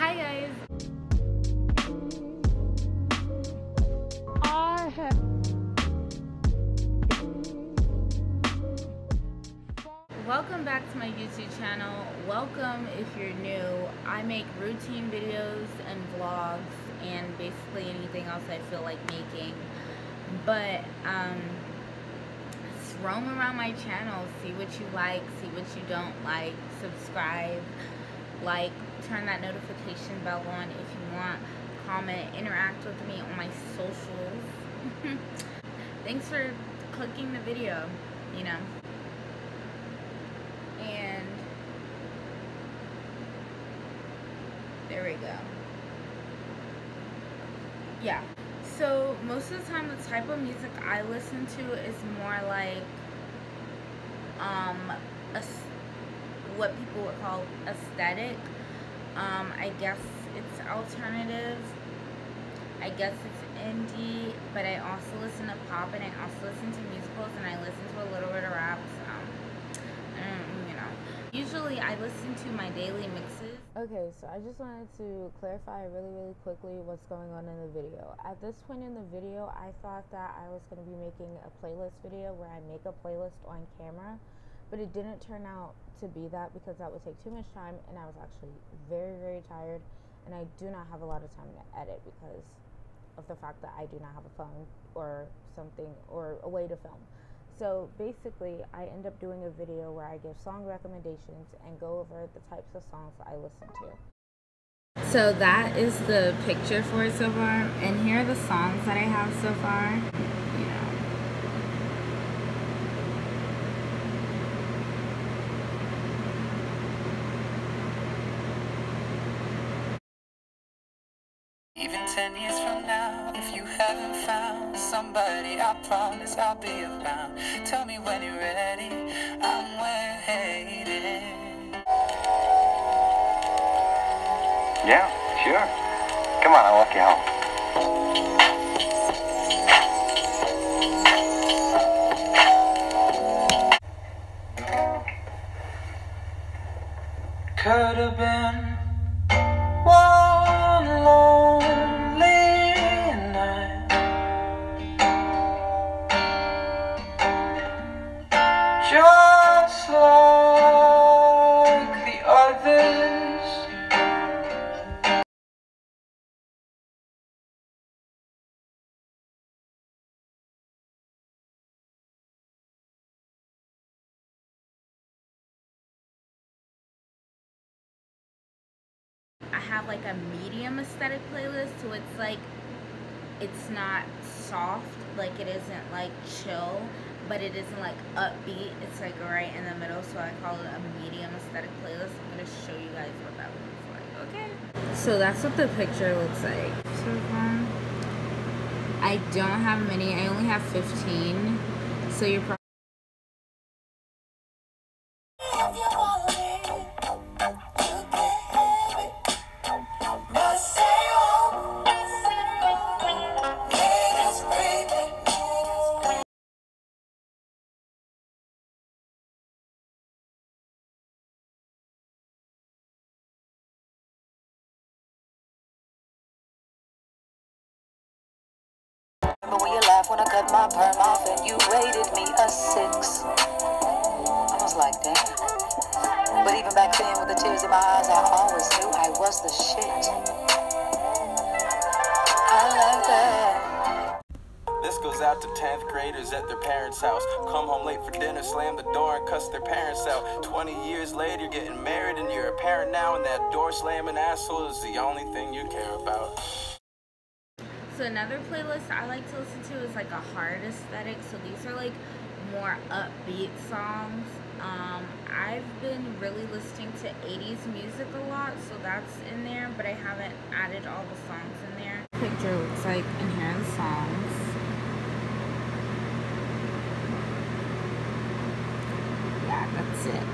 Hi guys. Welcome back to my YouTube channel. Welcome if you're new. I make routine videos and vlogs and basically anything else I feel like making. But just roam around my channel, see what you like, see what you don't like, subscribe, like, turn that notification bell on if you want, comment, interact with me on my socials. Thanks for clicking the video, you know. And there we go. Yeah, so most of the time the type of music I listen to is more like what people would call aesthetic. I guess it's alternative, I guess it's indie, but I also listen to pop and I also listen to musicals and I listen to a little bit of rap, so you know. Usually I listen to my daily mixes. Okay, so I just wanted to clarify really quickly what's going on in the video. At this point in the video, I thought that I was going to be making a playlist video where I make a playlist on camera. But it didn't turn out to be that because that would take too much time and I was actually very tired, and I do not have a lot of time to edit because of the fact that I do not have a phone or something or a way to film. So basically I end up doing a video where I give song recommendations and go over the types of songs that I listen to. So that is the picture for it so far, and here are the songs that I have so far. Even 10 years from now, if you haven't found somebody, I promise I'll be around. Tell me when you're ready, I'm waiting. Yeah, sure. Come on, I'll walk you home. Could have been one long have like a medium aesthetic playlist, so it's like it's not soft, like it isn't like chill, but it isn't like upbeat, it's like right in the middle, so I call it a medium aesthetic playlist. I'm gonna show you guys what that looks like, okay? So that's what the picture looks like so far. I don't have many, I only have 15, so you're probably when I cut my perm off and you rated me a 6. I was like, damn. But even back then with the tears in my eyes, I always knew I was the shit. I like that. This goes out to 10th graders at their parents' house. Come home late for dinner, slam the door and cuss their parents out. 20 years later, you're getting married and you're a parent now, and that door slamming asshole is the only thing you care about. So another playlist I like to listen to is like a hard aesthetic, so these are like more upbeat songs. I've been really listening to 80s music a lot, so that's in there, but I haven't added all the songs in there. Picture looks like, and here are the songs. Yeah, that's it.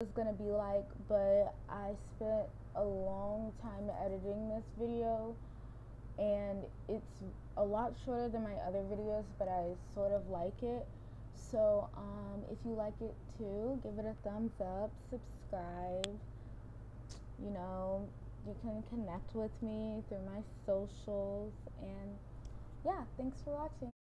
It's gonna be like, but I spent a long time editing this video and it's a lot shorter than my other videos, but I sort of like it. So if you like it too, give it a thumbs up, subscribe. You know, you can connect with me through my socials, and yeah, thanks for watching.